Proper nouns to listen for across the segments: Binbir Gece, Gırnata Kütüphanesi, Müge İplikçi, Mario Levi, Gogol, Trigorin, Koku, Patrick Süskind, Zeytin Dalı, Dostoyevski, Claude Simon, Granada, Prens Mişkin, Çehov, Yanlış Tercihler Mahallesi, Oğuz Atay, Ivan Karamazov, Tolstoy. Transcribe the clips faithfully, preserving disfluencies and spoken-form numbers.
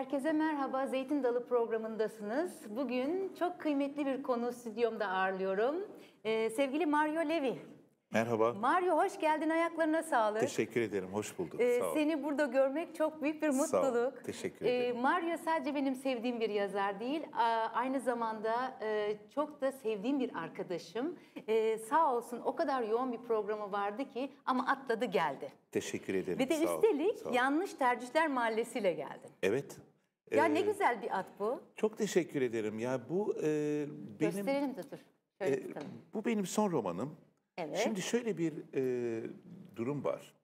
Herkese merhaba, Zeytin Dalı programındasınız. Bugün çok kıymetli bir konu stüdyomda ağırlıyorum. Ee, sevgili Mario Levi. Merhaba. Mario, hoş geldin, ayaklarına sağlık. Teşekkür ederim, hoş bulduk. Ee, Sağ ol. Seni burada görmek çok büyük bir mutluluk. Sağ ol. Teşekkür ederim. Ee, Mario sadece benim sevdiğim bir yazar değil, aynı zamanda çok da sevdiğim bir arkadaşım. Ee, sağ olsun, o kadar yoğun bir programı vardı ki ama atladı geldi. Teşekkür ederim. Ve de Sağ üstelik Sağ Yanlış Tercihler Mahallesi ile geldin. Evet. Ya ee, ne güzel bir at bu. Çok teşekkür ederim. Ya bu e, benim... Gösterelim de dur. Şöyle e, bu benim son romanım. Evet. Şimdi şöyle bir e, durum var.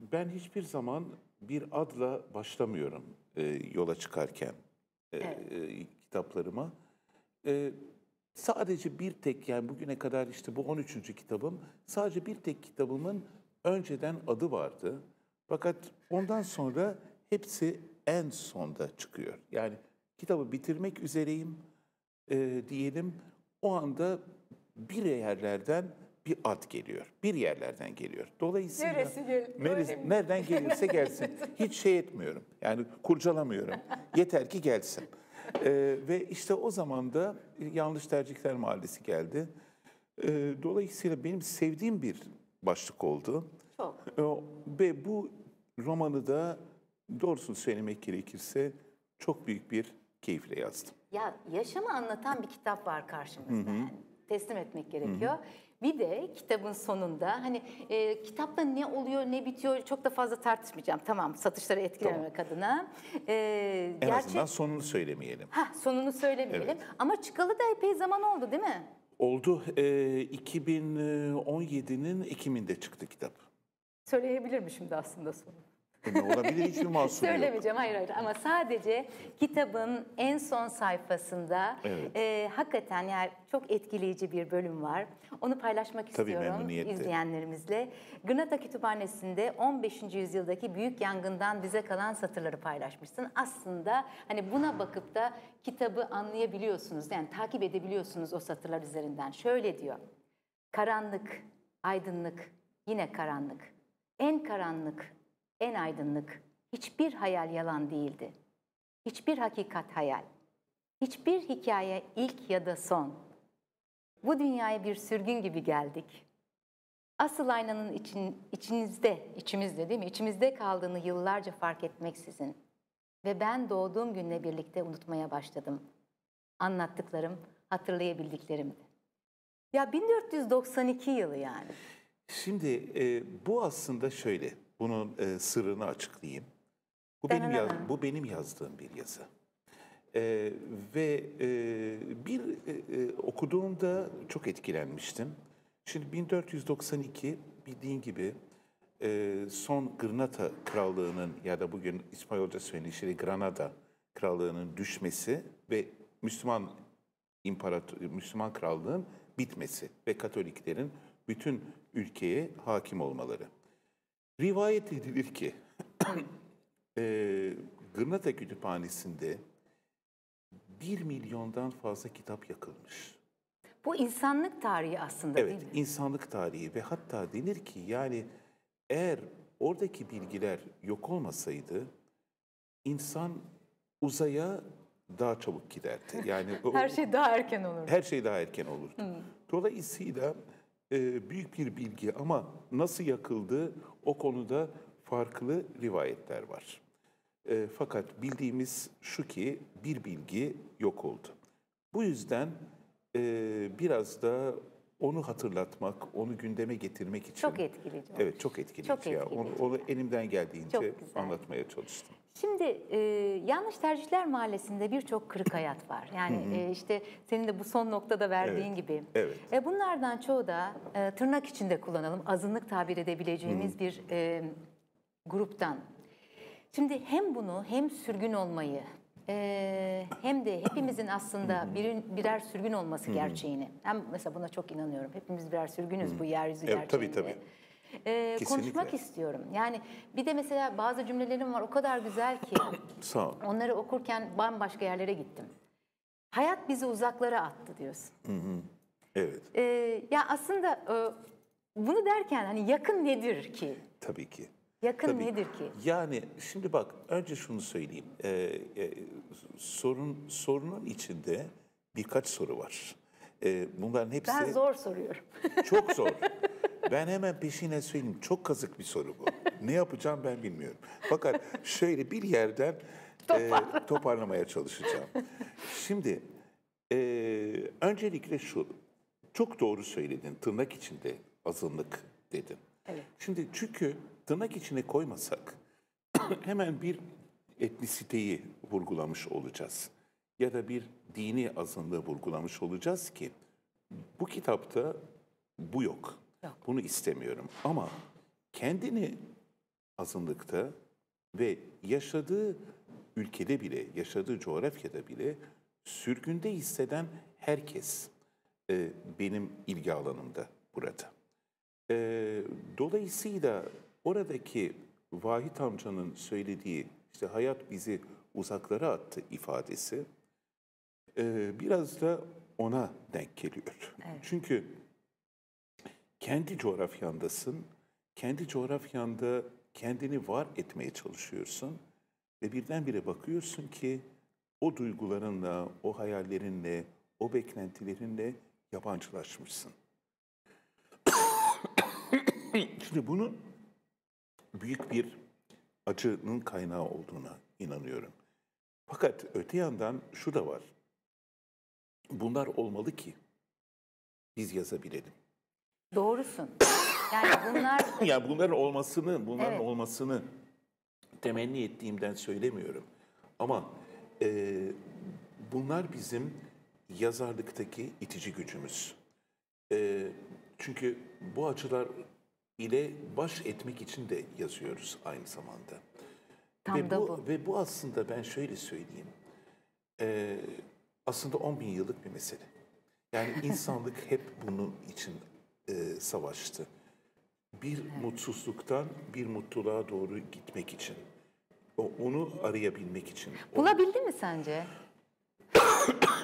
Ben hiçbir zaman bir adla başlamıyorum e, yola çıkarken e, evet. e, kitaplarıma. E, sadece bir tek, yani bugüne kadar işte bu on üçüncü kitabım, sadece bir tek kitabımın önceden adı vardı. Fakat ondan sonra hepsi en sonda çıkıyor. Yani kitabı bitirmek üzereyim e, diyelim, o anda bir yerlerden bir ad geliyor. Bir yerlerden geliyor. Dolayısıyla neresi, nereden gelirse gelsin. Hiç şey etmiyorum. Yani kurcalamıyorum. Yeter ki gelsin. E, ve işte o zaman da Yanlış Tercihler Mahallesi geldi. E, dolayısıyla benim sevdiğim bir başlık oldu. Çok. E, ve bu romanı da doğrusunu söylemek gerekirse çok büyük bir keyifle yazdım. Ya yaşamı anlatan bir kitap var karşımızda. Hı-hı. Teslim etmek gerekiyor. Hı-hı. Bir de kitabın sonunda hani e, kitapta ne oluyor, ne bitiyor çok da fazla tartışmayacağım. Tamam, satışları etkilememek tamam. adına. E, en gerçek... azından sonunu söylemeyelim. Heh, sonunu söylemeyelim. Evet. Ama çıkalı da epey zaman oldu değil mi? Oldu. E, iki bin on yedi'nin Ekim'inde çıktı kitap. Söyleyebilir mi şimdi aslında sonu? Olabilir, hiçbir mahsuru yok. Söylemeyeceğim, hayır hayır, ama sadece kitabın en son sayfasında evet. e, hakikaten yani çok etkileyici bir bölüm var. Onu paylaşmak Tabii istiyorum izleyenlerimizle. Gırnata Kütüphanesi'nde on beşinci yüzyıldaki büyük yangından bize kalan satırları paylaşmışsın. Aslında hani buna bakıp da kitabı anlayabiliyorsunuz, yani takip edebiliyorsunuz o satırlar üzerinden. Şöyle diyor: karanlık, aydınlık, yine karanlık, en karanlık, en aydınlık, hiçbir hayal yalan değildi. Hiçbir hakikat hayal. Hiçbir hikaye ilk ya da son. Bu dünyaya bir sürgün gibi geldik. Asıl aynanın için, içinizde, içimizde değil mi? İçimizde kaldığını yıllarca fark etmeksizin. Ve ben doğduğum günle birlikte unutmaya başladım. Anlattıklarım, hatırlayabildiklerimdi. Ya bin dört yüz doksan iki yılı yani. Şimdi e, bu aslında şöyle... Bunun e, sırrını açıklayayım. Bu benim, yaz, bu benim yazdığım bir yazı. E, ve e, bir e, okuduğumda çok etkilenmiştim. Şimdi bin dört yüz doksan iki bildiğin gibi e, son Granada Krallığı'nın ya da bugün İspanyolca söylenişi Granada Krallığı'nın düşmesi ve Müslüman imparator, Müslüman Krallığın bitmesi ve Katoliklerin bütün ülkeye hakim olmaları. Rivayet edilir ki e, Gırnata Kütüphanesi'nde bir milyondan fazla kitap yakılmış. Bu insanlık tarihi aslında evet, değil mi? Evet, insanlık tarihi ve hatta denir ki yani eğer oradaki bilgiler yok olmasaydı insan uzaya daha çabuk giderdi. Yani o, her şey daha erken olurdu. Her şey daha erken olurdu. Hmm. Dolayısıyla e, büyük bir bilgi ama nasıl yakıldı? O konuda farklı rivayetler var. E, fakat bildiğimiz şu ki bir bilgi yok oldu. Bu yüzden e, biraz da onu hatırlatmak, onu gündeme getirmek için... Çok etkileyici. Evet, çok etkileyici. Çok ya. etkileyici. Onu, onu elimden geldiğince anlatmaya çalıştım. Şimdi e, Yanlış Tercihler Mahallesi'nde birçok kırık hayat var. Yani hı hı. E, işte senin de bu son noktada verdiğin evet, gibi. Evet. E, bunlardan çoğu da e, tırnak içinde kullanalım. Azınlık tabir edebileceğimiz hı hı. bir e, gruptan. Şimdi hem bunu hem sürgün olmayı e, hem de hepimizin aslında hı hı. Bir, birer sürgün olması hı hı. gerçeğini. Hem mesela buna çok inanıyorum. Hepimiz birer sürgünüz hı hı. bu yeryüzü evet, gerçeğinde. Tabii tabii. Ee, konuşmak istiyorum. Yani bir de mesela bazı cümlelerim var o kadar güzel ki Sağ ol. Onları okurken bambaşka yerlere gittim. Hayat bizi uzaklara attı diyorsun. Hı hı. Evet. Ee, ya aslında e, bunu derken hani yakın nedir ki? Tabii ki. Yakın tabii. Nedir ki? Yani şimdi bak, önce şunu söyleyeyim. Ee, e, sorun sorunun içinde birkaç soru var. Ee, bunların hepsi... Ben zor soruyorum. Çok zor. Ben hemen peşine söyleyeyim. Çok kazık bir soru bu. Ne yapacağım ben bilmiyorum. Fakat şöyle bir yerden e, toparlamaya çalışacağım. Şimdi e, öncelikle şu. Çok doğru söyledin. Tırnak içinde azınlık dedin. Evet. Şimdi çünkü tırnak içine koymasak hemen bir etnisiteyi vurgulamış olacağız. Ya da bir dini azınlığı vurgulamış olacağız ki bu kitapta bu yok. Yok. Bunu istemiyorum. Ama kendini azınlıkta ve yaşadığı ülkede bile, yaşadığı coğrafyada bile sürgünde hisseden herkes e, benim ilgi alanımda burada. E, dolayısıyla oradaki Vahit amcanın söylediği işte hayat bizi uzaklara attı ifadesi e, biraz da ona denk geliyor. Evet. Çünkü kendi coğrafyandasın, kendi coğrafyanda kendini var etmeye çalışıyorsun ve birdenbire bakıyorsun ki o duygularınla, o hayallerinle, o beklentilerinle yabancılaşmışsın. Şimdi bunun büyük bir acının kaynağı olduğuna inanıyorum. Fakat öte yandan şu da var. Bunlar olmalı ki biz yazabilelim. Doğrusun. Yani bunlar yani bunların olmasını, bunların evet. olmasını temenni ettiğimden söylemiyorum. Ama e, bunlar bizim yazarlıktaki itici gücümüz. E, çünkü bu acılar ile baş etmek için de yazıyoruz aynı zamanda. Tam ve da bu, bu. Ve bu aslında ben şöyle söyleyeyim. E, aslında on bin yıllık bir mesele. Yani insanlık hep bunun için e, savaştı. Bir evet. mutsuzluktan bir mutluluğa doğru gitmek için. O, onu arayabilmek için. Bulabildin onu... mi sence?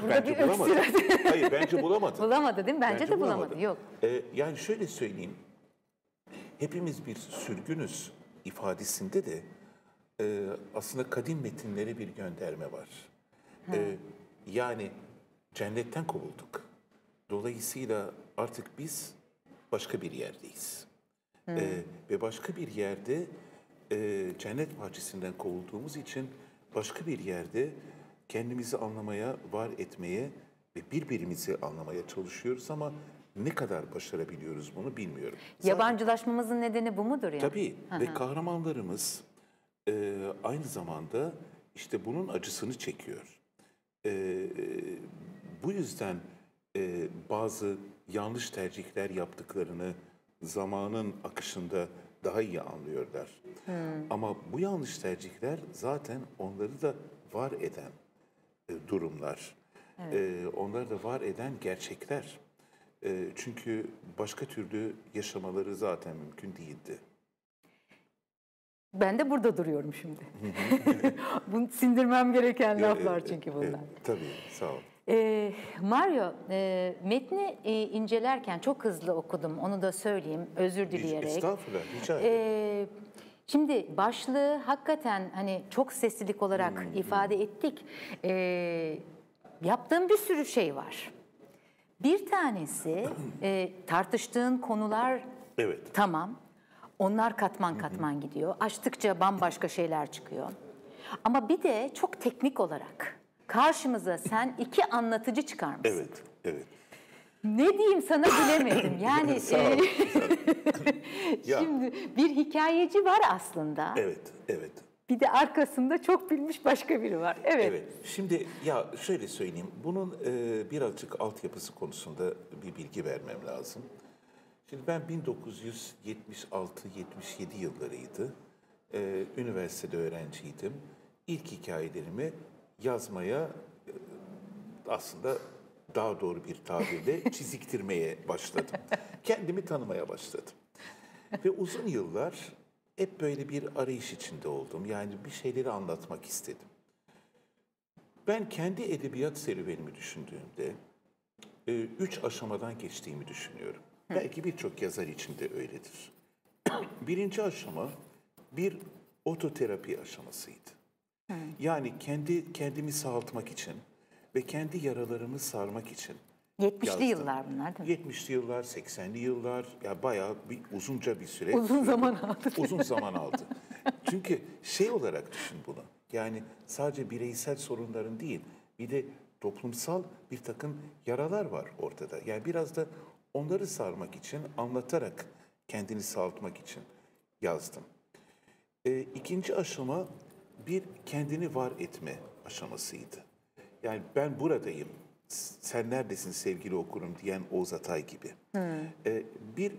Bence bulamadı. Hayır, bence bulamadı. Bulamadı değil mi? Bence, bence de bulamadı. bulamadı. Yok. E, yani şöyle söyleyeyim. Hepimiz bir sürgünüz ifadesinde de e, aslında kadim metinlere bir gönderme var. E, yani cennetten kovulduk. Dolayısıyla artık biz başka bir yerdeyiz. E, ve başka bir yerde e, cennet bahçesinden kovulduğumuz için başka bir yerde kendimizi anlamaya, var etmeye ve birbirimizi anlamaya çalışıyoruz ama ne kadar başarabiliyoruz bunu bilmiyorum. Zaten yabancılaşmamızın nedeni bu mudur yani? Tabii. Hı-hı. Ve kahramanlarımız e, aynı zamanda işte bunun acısını çekiyor. E, bu yüzden e, bazı yanlış tercihler yaptıklarını zamanın akışında daha iyi anlıyorlar. Hı. Ama bu yanlış tercihler zaten onları da var eden e, durumlar. Evet. E, onları da var eden gerçekler. Çünkü başka türlü yaşamaları zaten mümkün değildi. Ben de burada duruyorum şimdi. Bunu sindirmem gereken laflar çünkü bunlar. Tabii, sağ ol. E, Mario, e, metni e, incelerken çok hızlı okudum, onu da söyleyeyim, özür dileyerek. Estağfurullah, rica ederim. E, Şimdi başlığı hakikaten hani çok seslilik olarak hmm, ifade hmm. ettik. E, yaptığım bir sürü şey var. Bir tanesi e, tartıştığın konular evet. tamam, onlar katman katman Hı-hı. gidiyor. Açtıkça bambaşka şeyler çıkıyor. Ama bir de çok teknik olarak karşımıza sen iki anlatıcı çıkarmışsın. Evet, evet. Ne diyeyim sana bilemedim. Yani e, şimdi bir hikayeci var aslında. Evet, evet. Bir de arkasında çok bilmiş başka biri var. Evet. Evet. Şimdi ya şöyle söyleyeyim. Bunun e, birazcık altyapısı konusunda bir bilgi vermem lazım. Şimdi ben bin dokuz yüz yetmiş altı yetmiş yedi yıllarıydı. E, üniversitede öğrenciydim. İlk hikayelerimi yazmaya e, aslında daha doğru bir tabirle çiziktirmeye başladım. Kendimi tanımaya başladım. Ve uzun yıllar hep böyle bir arayış içinde oldum. Yani bir şeyleri anlatmak istedim. Ben kendi edebiyat serüvenimi düşündüğümde üç aşamadan geçtiğimi düşünüyorum. Hı. Belki birçok yazar için de öyledir. Birinci aşama bir ototerapi aşamasıydı. Hmm. Yani kendi kendimi sağaltmak için ve kendi yaralarımı sarmak için. yetmişli yıllar bunlar değil mi? yetmişli yıllar, seksenli yıllar, ya bayağı bir uzunca bir süre. Uzun süre, zaman aldı. Uzun zaman aldı. Çünkü şey olarak düşün bunu. Yani sadece bireysel sorunların değil, bir de toplumsal bir takım yaralar var ortada. Yani biraz da onları sarmak için, anlatarak kendini sağaltmak için yazdım. E, ikinci aşama bir kendini var etme aşamasıydı. Yani ben buradayım, sen neredesin sevgili okurum diyen Oğuz Atay gibi. Hmm. E, bir,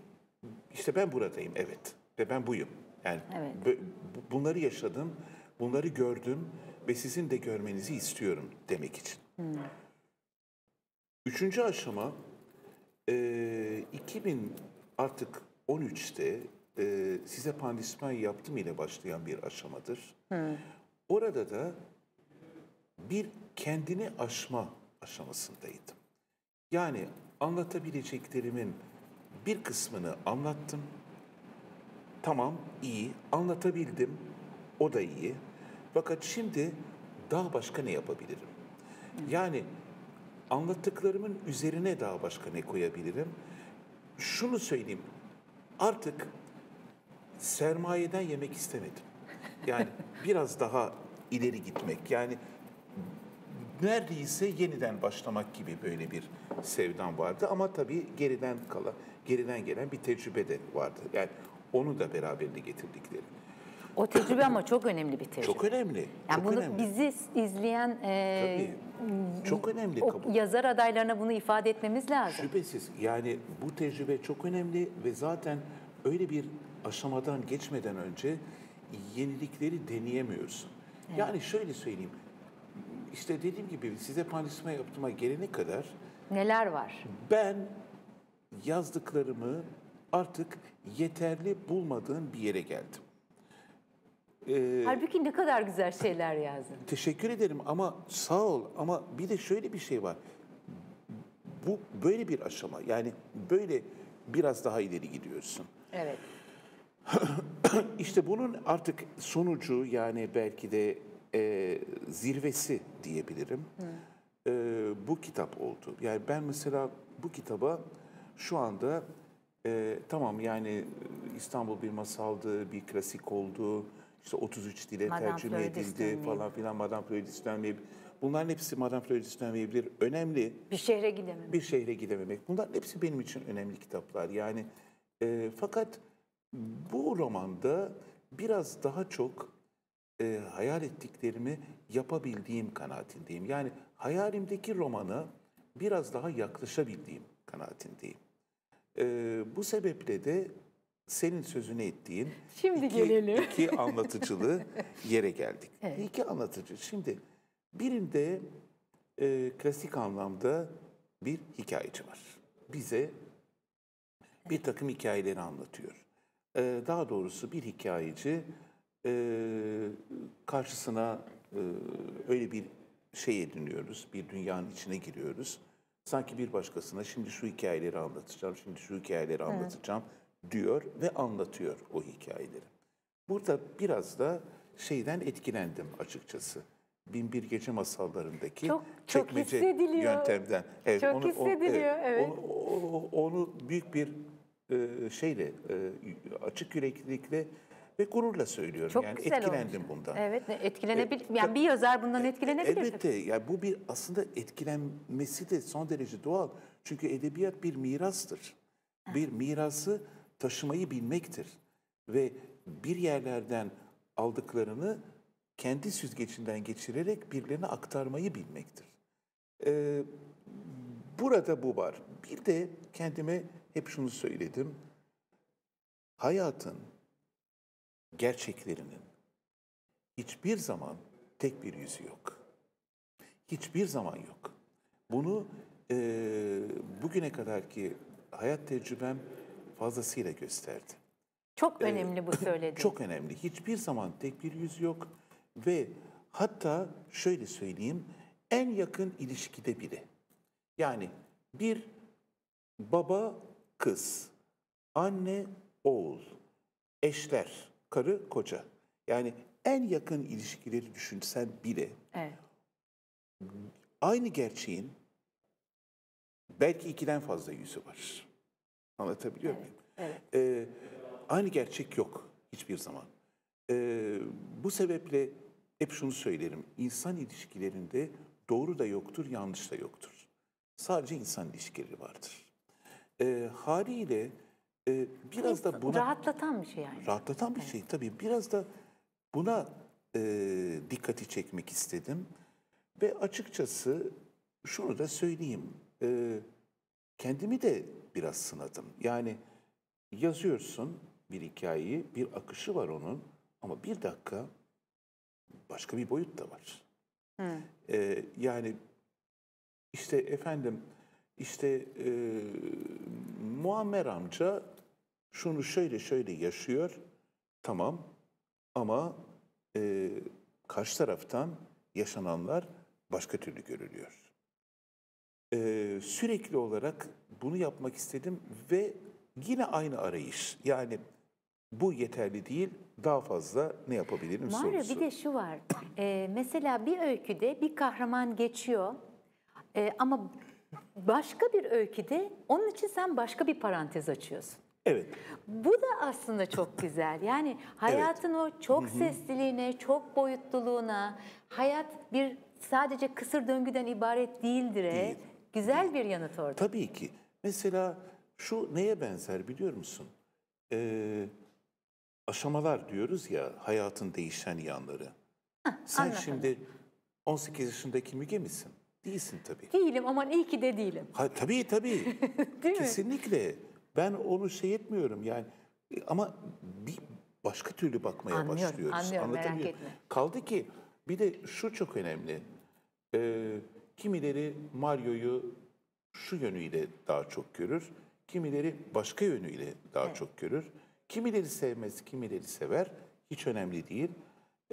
işte ben buradayım, evet ve ben buyum. Yani evet. Bunları yaşadım, bunları gördüm ve sizin de görmenizi istiyorum demek için. Hmm. Üçüncü aşama e, iki bin artık on üçte e, size pandispanya yaptım ile başlayan bir aşamadır. Hmm. Orada da bir kendini aşma aşamasındaydım. Yani anlatabileceklerimin bir kısmını anlattım. Tamam, iyi, anlatabildim, o da iyi. Fakat şimdi daha başka ne yapabilirim? Yani anlattıklarımın üzerine daha başka ne koyabilirim? Şunu söyleyeyim, artık sermayeden yemek istemedim. Yani biraz daha ileri gitmek, yani neredeyse yeniden başlamak gibi böyle bir sevdam vardı. Ama tabii geriden kalan, geriden gelen bir tecrübe de vardı. Yani onu da beraberinde getirdikleri. O tecrübe ama çok önemli bir tecrübe. Çok önemli. Yani çok bunu önemli. Bizi izleyen e, çok önemli. O yazar adaylarına bunu ifade etmemiz lazım. Şüphesiz. Yani bu tecrübe çok önemli ve zaten öyle bir aşamadan geçmeden önce yenilikleri deneyemiyorsun. Evet. Yani şöyle söyleyeyim. İşte dediğim gibi size pandispanya yaptığıma gelene kadar neler var? Ben yazdıklarımı artık yeterli bulmadığım bir yere geldim. Ee, Halbuki ne kadar güzel şeyler yazdın. Teşekkür ederim ama sağ ol, ama bir de şöyle bir şey var. Bu böyle bir aşama, yani böyle biraz daha ileri gidiyorsun. Evet. İşte bunun artık sonucu, yani belki de e, zirvesi diyebilirim. E, bu kitap oldu. Yani ben mesela bu kitaba şu anda e, tamam, yani İstanbul bir masaldı, bir klasik oldu. İşte otuz üç dile Madame tercüme Freud edildi falan filan. Madame Freud istenmeyip. Bunların hepsi Madame Freud istenmeyebilir. Önemli. Bir şehre gidememek. Bir şehre gidememek. Bunların hepsi benim için önemli kitaplar. Yani e, fakat bu romanda biraz daha çok e, hayal ettiklerimi yapabildiğim kanaatindeyim. Yani hayalimdeki romana biraz daha yaklaşabildiğim kanaatindeyim. E, bu sebeple de senin sözünü ettiğin şimdi iki, gelelim. iki anlatıcılı yere geldik. Evet. İki anlatıcı. Şimdi birinde e, klasik anlamda bir hikayeci var. Bize bir takım hikayeleri anlatıyor. E, daha doğrusu bir hikayeci e, karşısına e, öyle bir şey ediniyoruz. Bir dünyanın içine giriyoruz. Sanki bir başkasına şimdi şu hikayeleri anlatacağım, şimdi şu hikayeleri anlatacağım. Evet. diyor ve anlatıyor o hikayeleri. Burada biraz da şeyden etkilendim açıkçası. Binbir Gece masallarındaki çok, çok çekmece hissediliyor. Yöntemden. Evet, çok onu, hissediliyor. Onu, evet. onu, onu büyük bir şeyle, açık yüreklilikle ve gururla söylüyorum. Çok yani güzel etkilendim olmuş. Bundan. Evet, etkilenebilir. E, yani bir yazar bundan etkilenebilir. Elbette. Yani bu bir aslında etkilenmesi de son derece doğal. Çünkü edebiyat bir mirastır. Bir mirası taşımayı bilmektir ve bir yerlerden aldıklarını kendi süzgecinden geçirerek birilerine aktarmayı bilmektir. Ee, burada bu var. Bir de kendime hep şunu söyledim. Hayatın gerçeklerinin hiçbir zaman tek bir yüzü yok. Hiçbir zaman yok. Bunu e, bugüne kadarki hayat tecrübem fazlasıyla gösterdi. Çok önemli bu söylediğin. Çok önemli. Hiçbir zaman tek bir yüz yok ve hatta şöyle söyleyeyim, en yakın ilişkide bile. Yani bir baba kız, anne oğul, eşler, karı koca. Yani en yakın ilişkileri düşünsen bile evet. aynı gerçeğin belki ikiden fazla yüzü var. Anlatabiliyor evet. muyum? Evet. Ee, aynı gerçek yok hiçbir zaman. Ee, bu sebeple hep şunu söylerim. İnsan ilişkilerinde doğru da yoktur, yanlış da yoktur. Sadece insan ilişkileri vardır. Ee, haliyle e, biraz da buna... Rahatlatan bir şey yani. Rahatlatan bir evet. şey tabii. Biraz da buna e, dikkati çekmek istedim. Ve açıkçası şunu da söyleyeyim. E, kendimi de biraz sınadım. Yani yazıyorsun bir hikayeyi, bir akışı var onun. Ama bir dakika başka bir boyut da var. Hmm. E, yani işte efendim... İşte e, Muammer amca şunu şöyle şöyle yaşıyor, tamam, ama e, karşı taraftan yaşananlar başka türlü görülüyor. E, sürekli olarak bunu yapmak istedim ve yine aynı arayış. Yani bu yeterli değil, daha fazla ne yapabilirim Mario, sorusu. Bir de şu var, e, mesela bir öyküde bir kahraman geçiyor e, ama... Başka bir öyküde onun için sen başka bir parantez açıyorsun. Evet. Bu da aslında çok güzel. Yani hayatın evet. o çok sesliliğine, çok boyutluluğuna, hayat bir sadece kısır döngüden ibaret değildir. Değil. Güzel Değil. bir yanıt orada. Tabii ki. Mesela şu neye benzer biliyor musun? Ee, aşamalar diyoruz ya, hayatın değişen yanları. Heh, sen anladım. Şimdi on sekiz yaşındaki Müge misin? Değilsin tabii. Değilim, aman iyi ki de değilim. Ha, tabii tabii. Değil Kesinlikle. Mi? Ben onu şey etmiyorum yani. Ama bir başka türlü bakmaya anlıyorum, başlıyoruz. Anlıyorum, anlıyorum merak etme. Kaldı ki bir de şu çok önemli. Ee, kimileri Mario'yu şu yönüyle daha çok görür. Kimileri başka yönüyle daha evet. çok görür. Kimileri sevmez, kimileri sever. Hiç önemli değil.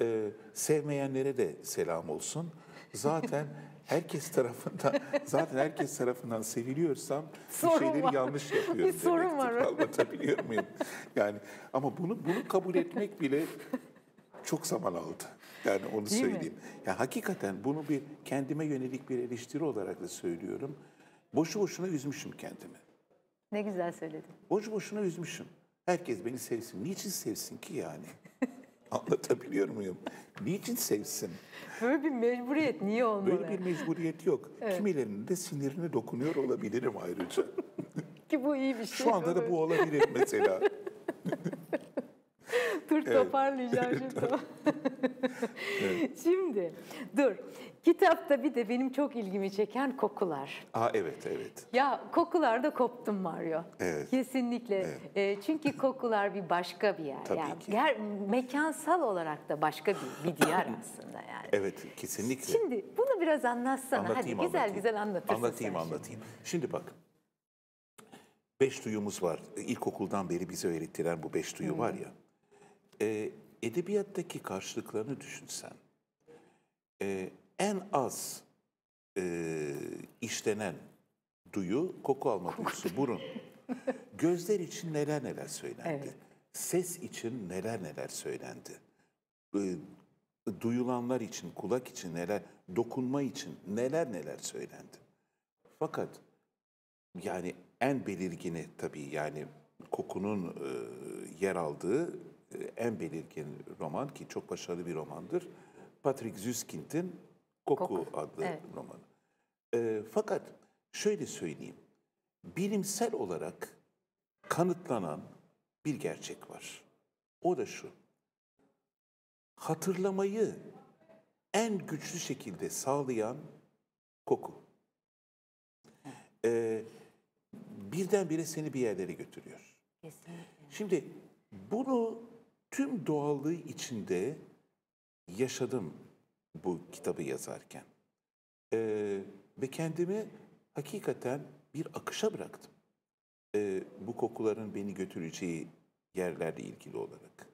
Ee, sevmeyenlere de selam olsun. Zaten... Herkes tarafından zaten herkes tarafından seviliyorsam sorun bir şeyleri var. yanlış yapıyorum. Bir sorun var. Anlatabiliyor muyum? Yani ama bunu bunu kabul etmek bile çok zaman aldı. Yani onu Değil söyleyeyim. Ya yani hakikaten bunu bir kendime yönelik bir eleştiri olarak da söylüyorum. Boşu boşuna üzmüşüm kendimi. Ne güzel söyledin. Boşu boşuna üzmüşüm. Herkes beni sevsin. Niçin sevsin ki yani? Anlatabiliyor muyum? Niçin sevsin? Böyle bir mecburiyet niye olmalı? Böyle bir mecburiyet yok. Evet. Kimilerinin de sinirine dokunuyor olabilirim ayrıca. Ki bu iyi bir şey. Şu anda da bu olabilir mesela. Dur evet. toparlayacağım şimdi. evet. Şimdi dur. Kitapta bir de benim çok ilgimi çeken kokular. Aa evet evet. Ya kokularda koptum Mario. Evet. Kesinlikle. Evet. E, çünkü kokular bir başka bir yer. Tabii yani. ki. Yer, mekansal olarak da başka bir, bir diyar aslında yani. Evet kesinlikle. Şimdi bunu biraz anlatsana. Anlatayım, Hadi güzel anlatayım. güzel anlatırsın. Anlatayım anlatayım. Şimdi, şimdi bak. Beş duyumuz var. İlkokuldan beri bize öğretilen bu beş duyu hmm. var ya. E, edebiyattaki karşılıklarını düşünsen, e, en az e, işlenen duyu, koku alma duyusu, burun. Gözler için neler neler söylendi. Evet. Ses için neler neler söylendi. E, duyulanlar için, kulak için neler, dokunma için neler neler söylendi. Fakat yani en belirgini tabii yani kokunun e, yer aldığı en belirgin roman, ki çok başarılı bir romandır, Patrick Süskind'in Koku, Koku adlı evet. romanı. E, fakat şöyle söyleyeyim, bilimsel olarak kanıtlanan bir gerçek var. O da şu, hatırlamayı en güçlü şekilde sağlayan koku. E, birdenbire seni bir yerlere götürüyor. Kesinlikle. Şimdi bunu tüm doğallığı içinde yaşadım bu kitabı yazarken. Ee, ve kendimi hakikaten bir akışa bıraktım. Ee, bu kokuların beni götüreceği yerlerle ilgili olarak.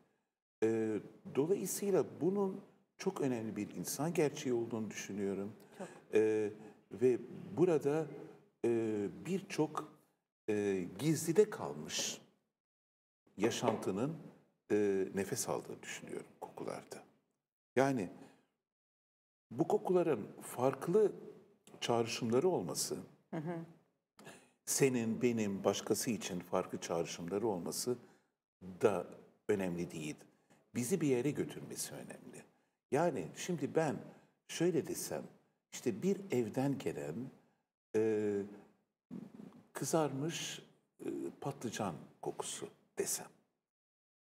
Ee, dolayısıyla bunun çok önemli bir insan gerçeği olduğunu düşünüyorum. Ee, ve burada e, birçok e, gizlide kalmış yaşantının e, nefes aldığını düşünüyorum kokularda. Yani bu kokuların farklı çağrışımları olması, hı hı. senin, benim, başkası için farklı çağrışımları olması da önemli değil. Bizi bir yere götürmesi önemli. Yani şimdi ben şöyle desem, işte bir evden gelen e, kızarmış e, patlıcan kokusu desem.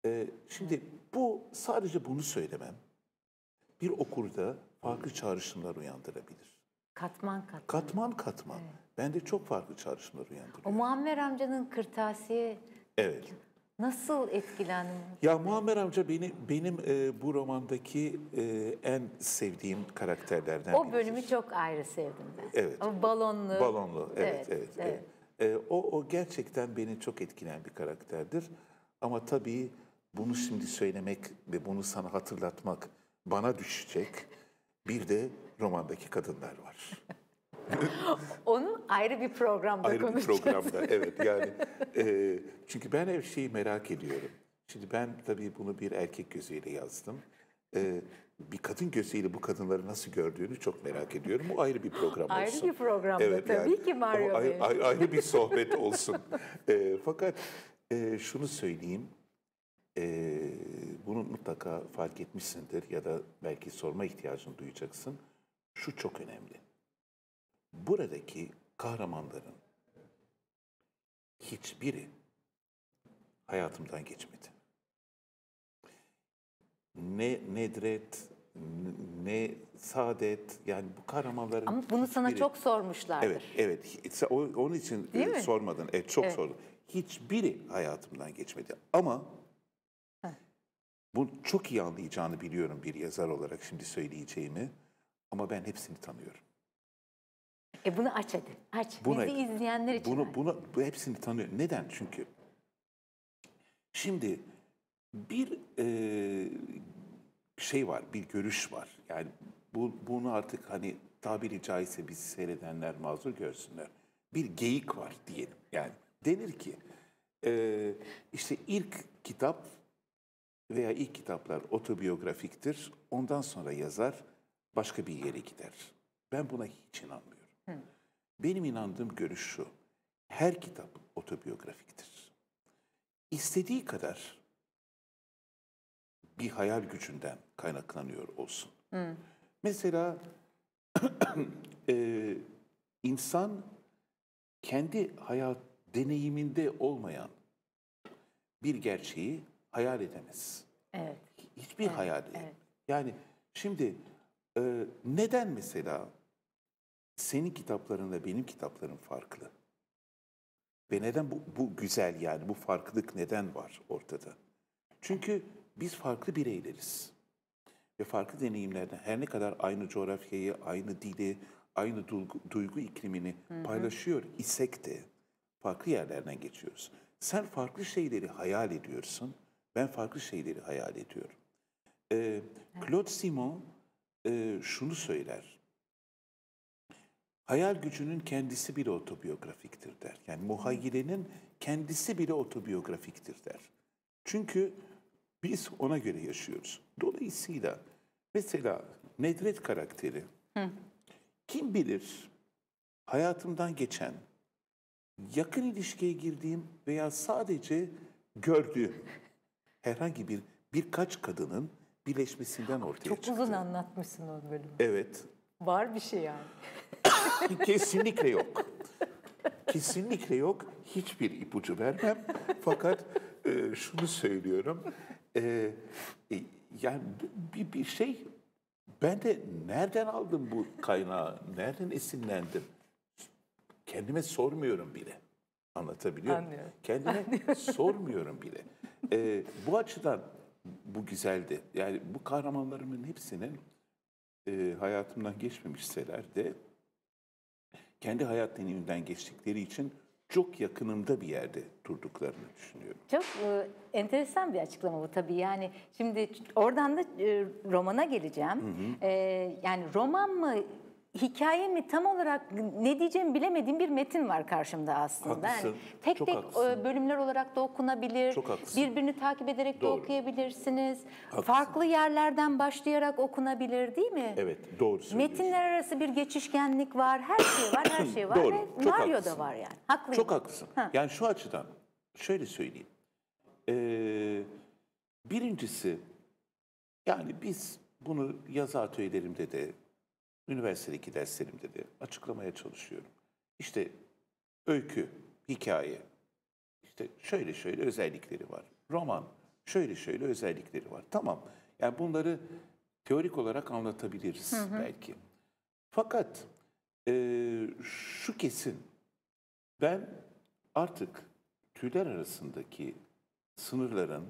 E, şimdi bu, sadece bunu söylemem bir okurda farklı çağrışımlar uyandırabilir. Katman katman. Katman katman. Evet. Bende çok farklı çağrışımlar uyandırıyor. O Muammer amcanın kırtasiye... Evet. Nasıl etkilendin? Ya Muammer amca benim, benim e, bu romandaki e, en sevdiğim karakterlerden biri. O bölümü biridir. Çok ayrı sevdim ben. Evet. O balonlu. Balonlu, evet. evet, evet, evet. E, o, o gerçekten beni çok etkilen bir karakterdir. Ama tabii bunu şimdi söylemek ve bunu sana hatırlatmak bana düşecek. Bir de romandaki kadınlar var. Onu ayrı bir programda ayrı konuşacağız. Ayrı bir programda, evet. Yani, e, çünkü ben her şeyi merak ediyorum. Şimdi ben tabii bunu bir erkek gözüyle yazdım. E, bir kadın gözüyle bu kadınları nasıl gördüğünü çok merak ediyorum. O ayrı bir program ayrı olsun. Ayrı bir programda, evet, tabii yani, ki Mario Bey. Ayrı, ayrı, ayrı bir sohbet olsun. E, fakat e, şunu söyleyeyim. E, bunu mutlaka fark etmişsindir ya da belki sorma ihtiyacını duyacaksın. Şu çok önemli. Buradaki kahramanların hiçbiri hayatımdan geçmedi. Ne nedret, ne saadet, yani bu kahramanların... Ama bunu hiçbiri... sana çok sormuşlardır. Evet, evet. Onun için Değil sormadın. Mi? Evet, çok evet. sordum. Hiçbiri hayatımdan geçmedi. Ama Heh. bunu çok iyi anlayacağını biliyorum bir yazar olarak şimdi söyleyeceğimi. Ama ben hepsini tanıyorum. E bunu aç hadi. Aç. Buna, Bizi izleyenler için. Bunu, bunu, bu hepsini tanıyorum. Neden? Çünkü şimdi bir e, şey var, bir görüş var. Yani bu, bunu artık hani tabiri caizse bizi seyredenler mazur görsünler. Bir geyik var diyelim. Yani denir ki e, işte ilk kitap veya ilk kitaplar otobiyografiktir. Ondan sonra yazar başka bir yere gider. Ben buna hiç inanmıyorum. Benim inandığım görüş şu, her kitap otobiyografiktir. İstediği kadar bir hayal gücünden kaynaklanıyor olsun. Hı. Mesela e, insan kendi hayat deneyiminde olmayan bir gerçeği hayal edemez. Evet. Hiçbir evet, hayal edemez. Evet. Yani şimdi e, neden mesela... Senin kitaplarınla benim kitaplarım farklı. Ve neden bu, bu güzel yani bu farklılık neden var ortada? Çünkü biz farklı bireyleriz. Ve farklı deneyimlerden her ne kadar aynı coğrafyayı, aynı dili, aynı duygu, duygu iklimini Hı-hı. paylaşıyor isek de farklı yerlerden geçiyoruz. Sen farklı şeyleri hayal ediyorsun, ben farklı şeyleri hayal ediyorum. Ee, Claude Simon e, şunu söyler. Hayal gücünün kendisi bile otobiyografiktir der. Yani muhayyilenin kendisi bile otobiyografiktir der. Çünkü biz ona göre yaşıyoruz. Dolayısıyla mesela Nedret karakteri Hı. kim bilir hayatımdan geçen, yakın ilişkiye girdiğim veya sadece gördüğüm herhangi bir birkaç kadının birleşmesinden ortaya çıktı. Çok uzun anlatmışsın o bölümü. Evet. Var bir şey yani. Kesinlikle yok. Kesinlikle yok. Hiçbir ipucu vermem. Fakat e, şunu söylüyorum. E, e, yani bir, bir şey, ben de nereden aldım bu kaynağı? Nereden esinlendim? Kendime sormuyorum bile. Anlatabiliyor muyum? Kendime Anlıyorum. sormuyorum bile. E, bu açıdan bu güzeldi. Yani bu kahramanlarımın hepsinin e, hayatımdan geçmemişseler de kendi hayat deneyiminden geçtikleri için çok yakınımda bir yerde durduklarını düşünüyorum. Çok e, enteresan bir açıklama bu tabii. Yani şimdi oradan da e, romana geleceğim. Hı hı. E, yani roman mı hikaye mi tam olarak ne diyeceğimi bilemediğim bir metin var karşımda aslında. Haklısın, yani tek tek haklısın. Bölümler olarak da okunabilir, birbirini takip ederek doğru. de okuyabilirsiniz. Haklısın. Farklı yerlerden başlayarak okunabilir, değil mi? Evet, doğru söylüyorsun. Metinler arası bir geçişkenlik var, her şey var, her şey var. Doğru, ve Mario'da var yani. Haklıyım. Çok haklısın. Ha. Yani şu açıdan, şöyle söyleyeyim. Ee, birincisi, yani biz bunu yazı atölyelerimde de, üniversitedeki derslerimde de açıklamaya çalışıyorum. İşte öykü, hikaye, işte şöyle şöyle özellikleri var. Roman, şöyle şöyle özellikleri var. Tamam, yani bunları teorik olarak anlatabiliriz hı hı. belki. Fakat e, şu kesin, ben artık türler arasındaki sınırların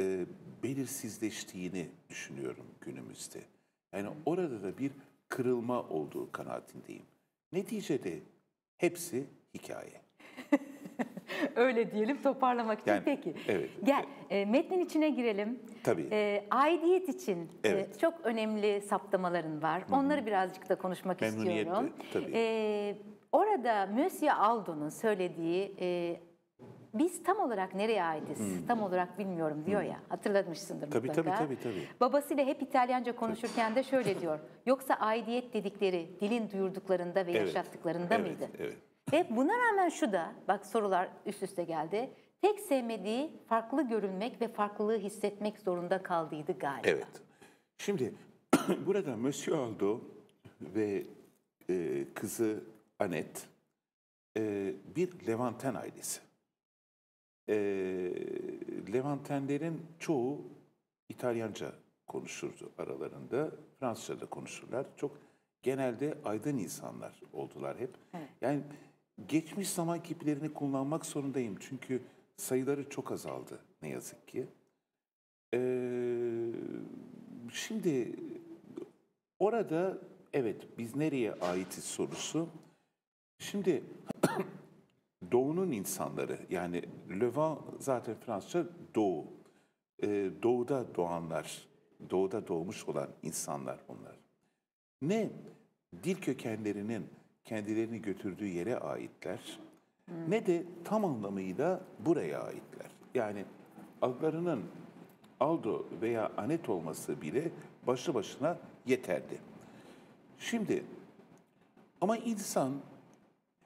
e, belirsizleştiğini düşünüyorum günümüzde. Yani orada da bir kırılma olduğu kanaatindeyim. Neticede hepsi hikaye. Öyle diyelim toparlamak için yani, peki. Evet. Gel e, metnin içine girelim. Tabii. E, aidiyet için evet. e, çok önemli saptamaların var. Hı-hı. Onları birazcık da konuşmak istiyorum. Tabii. E, orada Monsieur Aldo'nun söylediği e, biz tam olarak nereye aitiz? Hmm. Tam olarak bilmiyorum diyor hmm. ya. Hatırlatmışsındır tabii, mutlaka. Tabii, tabii, tabii. Babasıyla hep İtalyanca konuşurken de şöyle diyor. Yoksa aidiyet dedikleri dilin duyurduklarında ve evet. yaşattıklarında evet, mıydı? Evet. Ve buna rağmen şu da, bak sorular üst üste geldi. Tek sevmediği farklı görünmek ve farklılığı hissetmek zorunda kaldıydı galiba. Evet. Şimdi burada Monsieur Aldo ve e, kızı Annette e, bir Levanten ailesi. E, Levantenlerin çoğu İtalyanca konuşurdu aralarında. Fransızca da konuşurlar. Çok genelde aydın insanlar oldular hep. Evet. Yani geçmiş zaman kiplerini kullanmak zorundayım. Çünkü sayıları çok azaldı ne yazık ki. E, şimdi orada evet biz nereye aitiz sorusu. Şimdi... Doğu'nun insanları, yani Levant zaten Fransızca Doğu. Ee, doğu'da doğanlar, Doğu'da doğmuş olan insanlar onlar. Ne dil kökenlerinin kendilerini götürdüğü yere aitler, hmm. ne de tam anlamıyla buraya aitler. Yani adlarının Aldo veya Annette olması bile başlı başına yeterdi. Şimdi ama insan...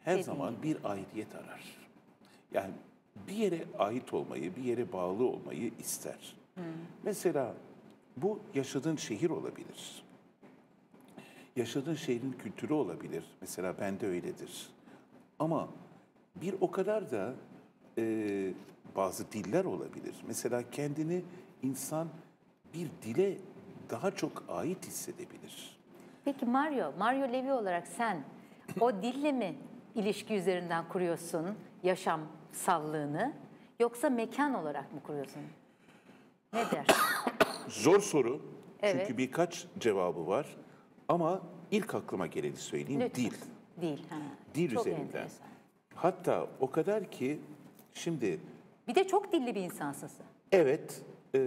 Her Dedim. zaman bir aidiyet arar. Yani bir yere ait olmayı, bir yere bağlı olmayı ister. Hmm. Mesela bu yaşadığın şehir olabilir. Yaşadığın şehrin kültürü olabilir. Mesela bende öyledir. Ama bir o kadar da e, bazı diller olabilir. Mesela kendini insan bir dile daha çok ait hissedebilir. Peki Mario, Mario Levi olarak sen o dille mi İlişki üzerinden kuruyorsun yaşamsallığını, yoksa mekan olarak mı kuruyorsun? Ne dersin? Zor soru. Evet. Çünkü birkaç cevabı var. Ama ilk aklıma geleni söyleyeyim. Lütfen. Dil. Dil. Ha. Dil çok üzerinden. Enteresan. Hatta o kadar ki şimdi... Bir de çok dilli bir insansın. Evet. E,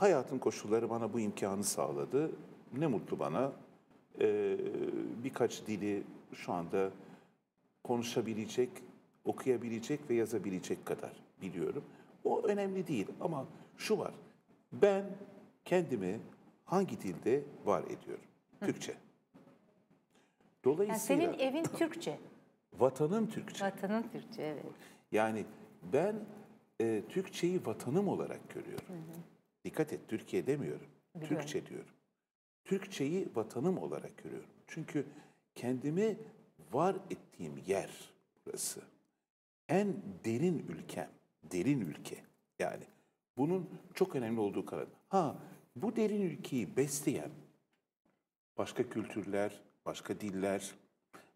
hayatın koşulları bana bu imkanı sağladı. Ne mutlu bana. E, birkaç dili şu anda... konuşabilecek, okuyabilecek ve yazabilecek kadar biliyorum. O önemli değil ama şu var. Ben kendimi hangi dilde var ediyorum? Hı. Türkçe. Dolayısıyla... Yani senin evin Türkçe. Vatanım Türkçe. Vatanım Türkçe, evet. Yani ben e, Türkçeyi vatanım olarak görüyorum. Hı hı. Dikkat et, Türkiye demiyorum. Biliyorum. Türkçe diyorum. Türkçeyi vatanım olarak görüyorum. Çünkü kendimi... var ettiğim yer burası. En derin ülkem, derin ülke. Yani bunun çok önemli olduğu karar. Ha, bu derin ülkeyi besleyen başka kültürler, başka diller,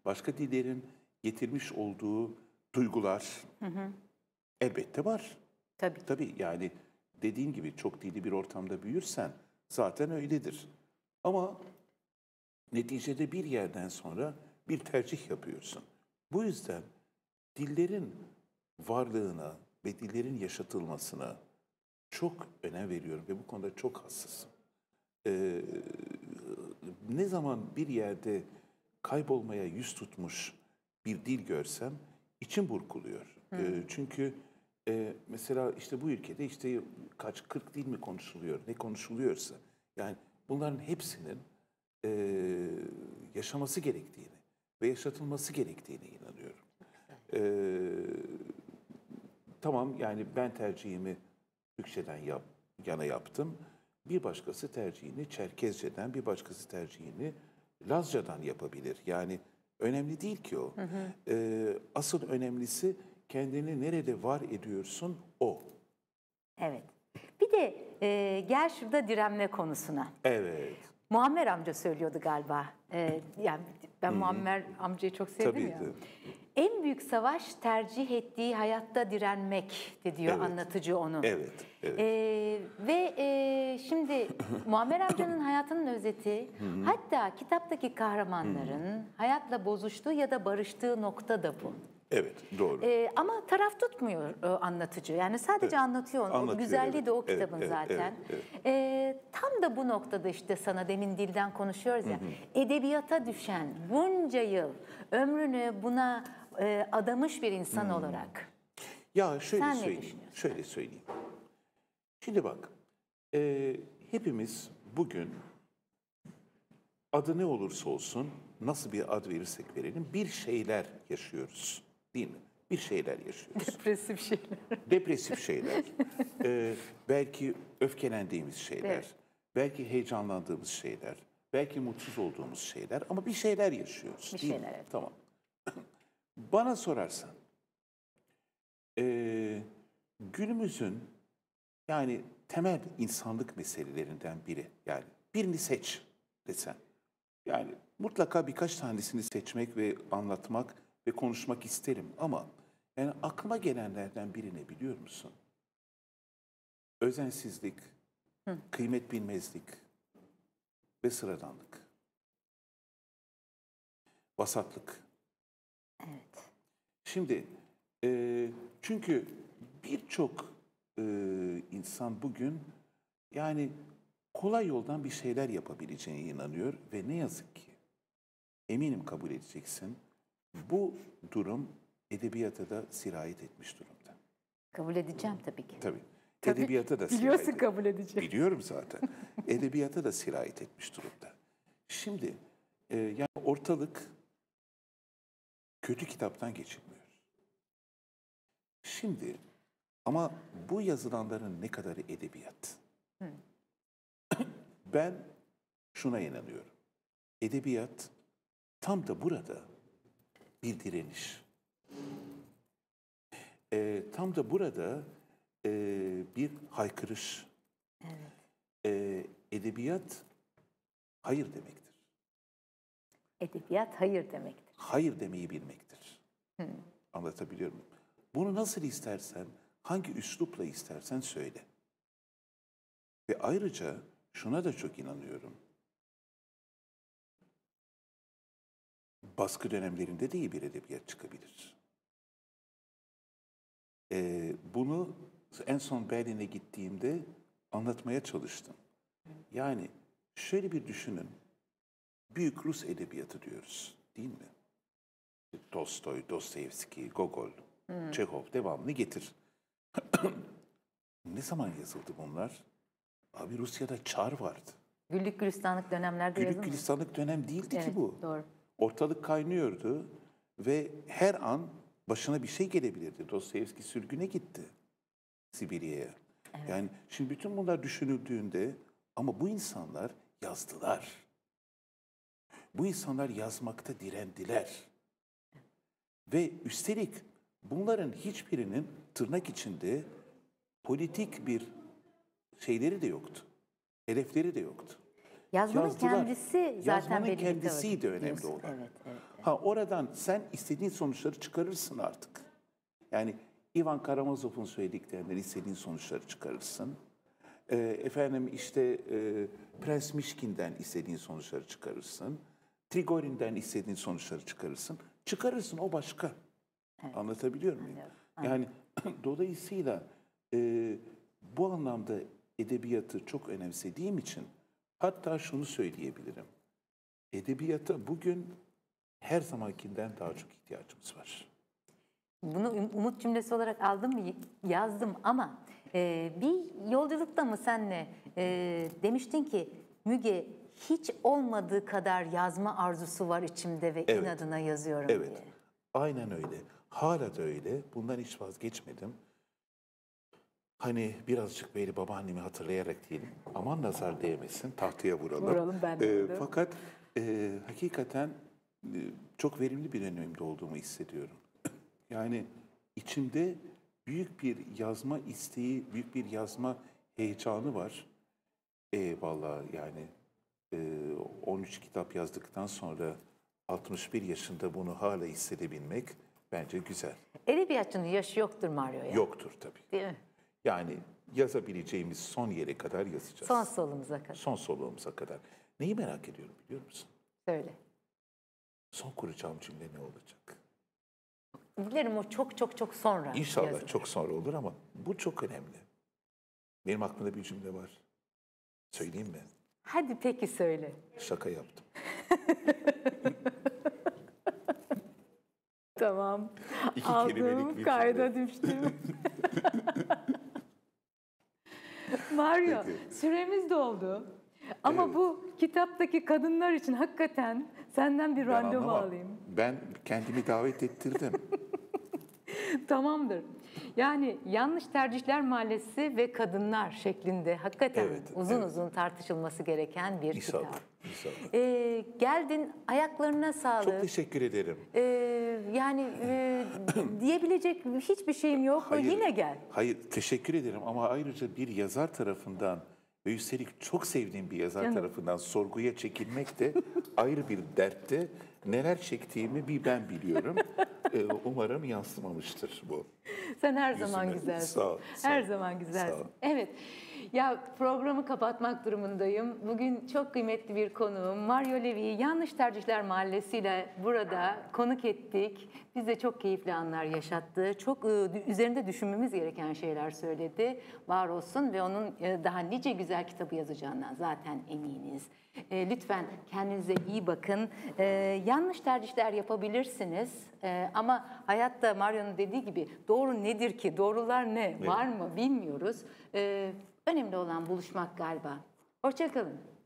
başka dillerin getirmiş olduğu duygular hı hı. elbette var. Tabii. Tabii yani dediğin gibi çok dilli bir ortamda büyürsen zaten öyledir. Ama neticede bir yerden sonra bir tercih yapıyorsun. Bu yüzden dillerin varlığına ve dillerin yaşatılmasına çok önem veriyorum ve bu konuda çok hassasım. Ee, ne zaman bir yerde kaybolmaya yüz tutmuş bir dil görsem içim burkuluyor. Hmm. E, çünkü e, mesela işte bu ülkede işte kaç kırk dil mi konuşuluyor, ne konuşuluyorsa, yani bunların hepsinin e, yaşaması gerektiğini ve yaşatılması gerektiğine inanıyorum. E, tamam, yani ben tercihimi Türkçeden yap, yana yaptım. Bir başkası tercihini Çerkezce'den, bir başkası tercihini Lazca'dan yapabilir. Yani önemli değil ki o. Hı hı. E, asıl önemlisi kendini nerede var ediyorsun o. Evet. Bir de e, gel şurada direnme konusuna. Evet. Muammer amca söylüyordu galiba. E, yani ben hmm. Muammer amcayı çok sevdim. Tabii ya. De. En büyük savaş tercih ettiği hayatta direnmek de diyor, evet, anlatıcı onu. Evet. Evet. E, ve e, şimdi Muammer amcanın hayatının özeti, hatta kitaptaki kahramanların hayatla bozuştuğu ya da barıştığı nokta da bu. Evet, doğru. Ee, ama taraf tutmuyor e, anlatıcı. Yani sadece evet, anlatıyor onu. Anlatıyor, o güzelliği evet, de o kitabın evet, zaten. Evet, evet. Ee, tam da bu noktada işte sana demin dilden konuşuyoruz ya. Hı hı. Edebiyata düşen, bunca yıl ömrünü buna e, adamış bir insan hı. olarak. Ya şöyle sen söyleyeyim. Şöyle söyleyeyim. Şimdi bak, e, hepimiz bugün adı ne olursa olsun, nasıl bir ad verirsek verelim, bir şeyler yaşıyoruz. Değil mi? Bir şeyler yaşıyoruz. Depresif şeyler. Depresif şeyler. ee, belki öfkelendiğimiz şeyler, evet, belki heyecanlandığımız şeyler, belki mutsuz olduğumuz şeyler, ama bir şeyler yaşıyoruz. Bir değil şeyler. Mi? Evet. Tamam. Bana sorarsan, e, günümüzün yani temel insanlık meselelerinden biri, yani birini seç desen, yani mutlaka birkaç tanesini seçmek ve anlatmak ve konuşmak isterim, ama yani aklıma gelenlerden biri ne biliyor musun? Özensizlik, hı, kıymet bilmezlik ve sıradanlık. Vasatlık. Evet. Şimdi e, çünkü birçok e, insan bugün yani kolay yoldan bir şeyler yapabileceğine inanıyor ve ne yazık ki, eminim kabul edeceksin, bu durum edebiyata da sirayet etmiş durumda. Kabul edeceğim tabii ki. Tabii. Tabii edebiyata da biliyorsun sirayet, kabul edeceğim. Biliyorum zaten. Edebiyata da sirayet etmiş durumda. Şimdi e, yani ortalık kötü kitaptan geçilmiyor. Şimdi ama bu yazılanların ne kadarı edebiyat? Hı. Ben şuna inanıyorum. Edebiyat tam da burada bir direniş. E, tam da burada e, bir haykırış. Evet. E, edebiyat hayır demektir. Edebiyat hayır demektir. Hayır demeyi bilmektir. Hı. Anlatabiliyor muyum? Bunu nasıl istersen, hangi üslupla istersen söyle. Ve ayrıca şuna da çok inanıyorum. Baskı dönemlerinde de iyi bir edebiyat çıkabilir. Ee, bunu en son Berlin'e gittiğimde anlatmaya çalıştım. Yani şöyle bir düşünün. Büyük Rus edebiyatı diyoruz, değil mi? Tolstoy, Dostoyevski, Gogol, hmm. Çehov, devamını getir. Ne zaman yazıldı bunlar? Abi Rusya'da çar vardı. Güllük gülistanlık dönemlerde yazıldı. Güllük gülistanlık dönem değildi evet, ki bu. Doğru. Ortalık kaynıyordu ve her an başına bir şey gelebilirdi. Dostoyevski sürgüne gitti Sibirya'ya. Evet. Yani şimdi bütün bunlar düşünüldüğünde, ama bu insanlar yazdılar. Bu insanlar yazmakta direndiler. Ve üstelik bunların hiçbirinin tırnak içinde politik bir şeyleri de yoktu. Hedefleri de yoktu. Yazmanın yazdılar, kendisi zaten yazmanın kendisiydi önemli olan. Evet, evet, evet. Ha, oradan sen istediğin sonuçları çıkarırsın artık. Yani Ivan Karamazov'un söylediklerinden istediğin sonuçları çıkarırsın. Ee, efendim işte e, Prens Mişkin'den istediğin sonuçları çıkarırsın. Trigorin'den istediğin sonuçları çıkarırsın. Çıkarırsın, o başka. Evet. Anlatabiliyor muyum? Anladım. Anladım. Yani dolayısıyla e, bu anlamda edebiyatı çok önemsediğim için hatta şunu söyleyebilirim. Edebiyata bugün her zamankinden daha çok ihtiyacımız var. Bunu umut cümlesi olarak aldım mı yazdım ama e, bir yolculukta mı senle e, demiştin ki Müge hiç olmadığı kadar yazma arzusu var içimde ve evet, inadına yazıyorum evet, diye. Aynen öyle. Hala da öyle. Bundan hiç vazgeçmedim. Hani birazcık böyle babaannemi hatırlayarak diyelim. Aman nazar değmesin, tahtaya vuralım. Vuralım ben de. E, fakat e, hakikaten e, çok verimli bir dönemde olduğumu hissediyorum. Yani içimde büyük bir yazma isteği, büyük bir yazma heyecanı var. E, vallahi yani e, on üç kitap yazdıktan sonra altmış bir yaşında bunu hala hissedebilmek bence güzel. Edebiyatçının yaşı yoktur Mario ya. Yoktur tabii. Değil mi? Yani yazabileceğimiz son yere kadar yazacağız. Son solumuza kadar. Son soluğumuza kadar. Neyi merak ediyorum biliyor musun? Söyle. Son kuracağım cümle ne olacak? Dilerim o çok çok çok sonra. İnşallah yazılır. Çok sonra olur ama bu çok önemli. Benim aklımda bir cümle var. Söyleyeyim mi? Hadi peki söyle. Şaka yaptım. Tamam. İki Aldığım kelimelik bir kayda cümle. Düştüm. Mario, peki, süremiz doldu. Ama evet, bu kitaptaki kadınlar için hakikaten senden bir randevu alayım. Ben kendimi davet ettirdim. Tamamdır. Yani Yanlış Tercihler Mahallesi ve Kadınlar şeklinde hakikaten evet, uzun evet, uzun tartışılması gereken bir İnşallah, kitap. İnşallah. Ee, geldin, ayaklarına sağlık. Çok teşekkür ederim. Ee, yani e, diyebilecek hiçbir şeyim yok. Hayır, yine gel. Hayır, teşekkür ederim ama ayrıca bir yazar tarafından ve üstelik çok sevdiğim bir yazar Canım. tarafından sorguya çekilmek de ayrı bir dertte. Neler çektiğimi bir ben biliyorum. ee, umarım yansımamıştır bu. Sen her Yüzüme. zaman güzelsin. Sağ ol, sağ her ol. zaman güzelsin. Evet. Ya programı kapatmak durumundayım. Bugün çok kıymetli bir konuğum Mario Levi'yi Yanlış Tercihler Mahallesi ile burada konuk ettik. Bize çok keyifli anlar yaşattı. Çok üzerinde düşünmemiz gereken şeyler söyledi. Var olsun ve onun daha nice güzel kitabı yazacağından zaten eminiz. Lütfen kendinize iyi bakın. Yanlış tercihler yapabilirsiniz ama hayatta Mario'nun dediği gibi doğru nedir ki? Doğrular ne? Evet. Var mı? Bilmiyoruz. Önemli olan buluşmak galiba. Hoşça kalın.